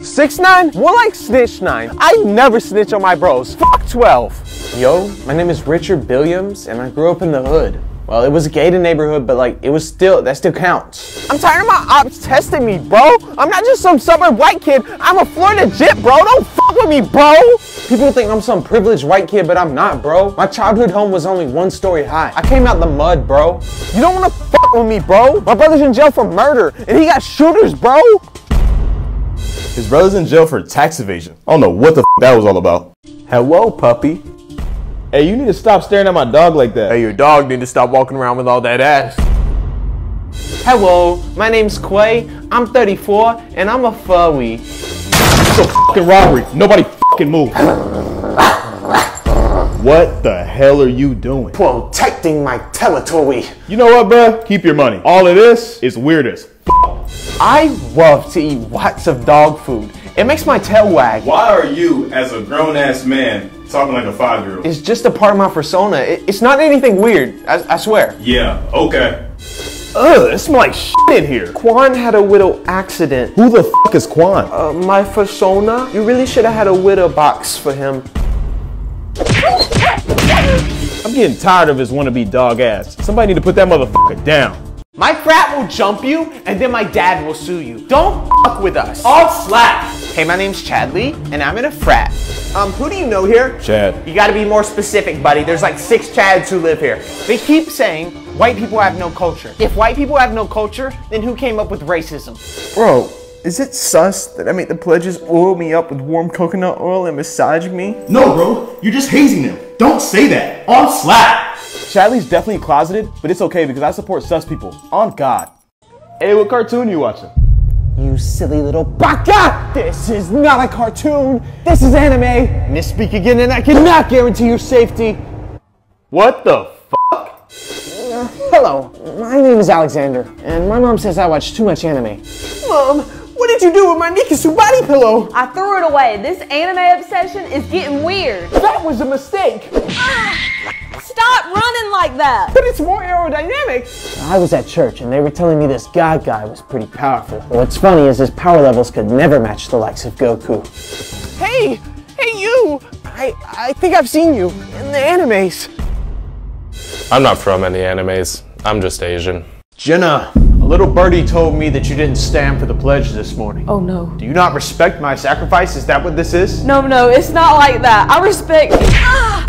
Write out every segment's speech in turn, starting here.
6ix9ine? More like Snitch9. I never snitch on my bros. Fuck 12. Yo, my name is Richard Billiams and I grew up in the hood. Well, it was a gated neighborhood, but like, it was still, that still counts. I'm tired of my ops testing me, bro. I'm not just some suburb white kid. I'm a Florida Jit, bro. Don't fuck with me, bro. People think I'm some privileged white kid, but I'm not, bro. My childhood home was only 1 story high. I came out the mud, bro. You don't wanna fuck with me, bro. My brother's in jail for murder, and he got shooters, bro. His brother's in jail for tax evasion. I don't know what the f that was all about. Hello, puppy. Hey, you need to stop staring at my dog like that. Hey, your dog need to stop walking around with all that ass. Hello, my name's Quay, I'm 34, and I'm a furry. It's a fucking robbery. Nobody fucking move. What the hell are you doing? Protecting my territory. You know what, bruh? Keep your money. All of this is weird as fuck. I love to eat lots of dog food. It makes my tail wag. Why are you, as a grown-ass man, talking like a 5-year-old? It's just a part of my persona. It's not anything weird. I swear. Yeah, okay. Ugh, it smells like shit in here. Quan had a widow accident. Who the fuck is Quan? My persona? You really should have had a widow box for him. I'm getting tired of his wannabe dog ass. Somebody need to put that motherfucker down. My frat will jump you, and then my dad will sue you. Don't fuck with us. I'll slap. Hey, my name's Chadley, and I'm in a frat. Who do you know here? Chad. You gotta be more specific, buddy. There's like 6 Chads who live here. They keep saying, white people have no culture. If white people have no culture, then who came up with racism? Bro, is it sus that I make the pledges oil me up with warm coconut oil and massage me? No, bro. You're just hazing them. Don't say that. I'll slap. Chadley's definitely closeted, but it's okay because I support sus people. On God. Hey, what cartoon you watching? You silly little baka! This is not a cartoon! This is anime! Misspeak again and I cannot guarantee your safety! What the fuck? Hello, my name is Alexander, and my mom says I watch too much anime. Mom, what did you do with my Nikasu body pillow? I threw it away. This anime obsession is getting weird. That was a mistake! Stop running like that! But it's more aerodynamic! I was at church and they were telling me this God guy was pretty powerful. What's funny is his power levels could never match the likes of Goku. Hey! Hey you! I think I've seen you in the animes. I'm not from any animes. I'm just Asian. Jenna, a little birdie told me that you didn't stand for the pledge this morning. Oh no. Do you not respect my sacrifice? Is that what this is? No, no, it's not like that. I respect... Ah!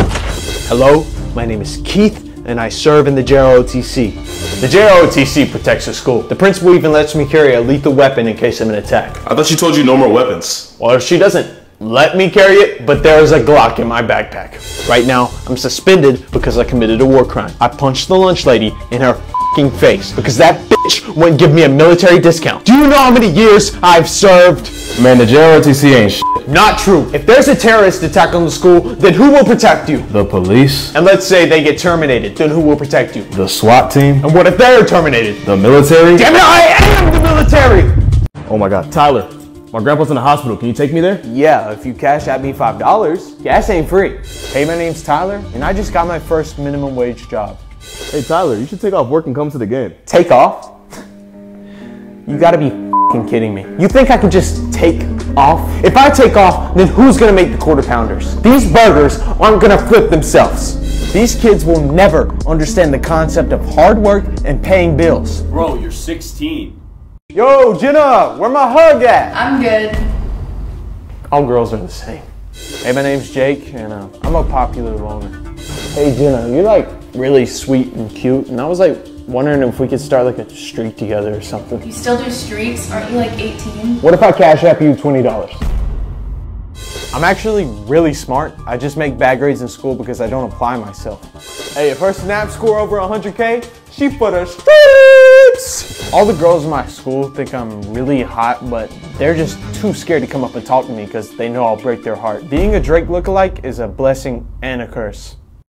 Hello? My name is Keith, and I serve in the JROTC. The JROTC protects the school. The principal even lets me carry a lethal weapon in case I'm in attack. I thought she told you no more weapons. Well, she doesn't let me carry it, but there is a Glock in my backpack. Right now, I'm suspended because I committed a war crime. I punched the lunch lady in her f***ing face because that bitch wouldn't give me a military discount. Do you know how many years I've served? Man, the JROTC ain't shit. Not true. If there's a terrorist attack on the school, then who will protect you? The police. And let's say they get terminated, then who will protect you? The SWAT team. And what if they're terminated? The military. Damn it, I am the military! Oh my God. Tyler, my grandpa's in the hospital. Can you take me there? Yeah, if you cash at me $5. Gas ain't free. Hey, my name's Tyler, and I just got my first minimum wage job. Hey, Tyler, you should take off work and come to the game. Take off? You gotta be f***ing kidding me. You think I could just take off? If I take off, then who's gonna make the quarter pounders? These burgers aren't gonna flip themselves. These kids will never understand the concept of hard work and paying bills. Bro, you're 16. Yo, Jenna, where my hug at? I'm good. All girls are the same. Hey, my name's Jake, and I'm a popular loner. Hey, Jenna, you're like really sweet and cute, and I was like, wondering if we could start like a streak together or something. You still do streaks? Aren't you like 18? What if I cash app you $20? I'm actually really smart. I just make bad grades in school because I don't apply myself. Hey, if her snap score over 100K, she put her streaks! All the girls in my school think I'm really hot, but they're just too scared to come up and talk to me because they know I'll break their heart. Being a Drake lookalike is a blessing and a curse.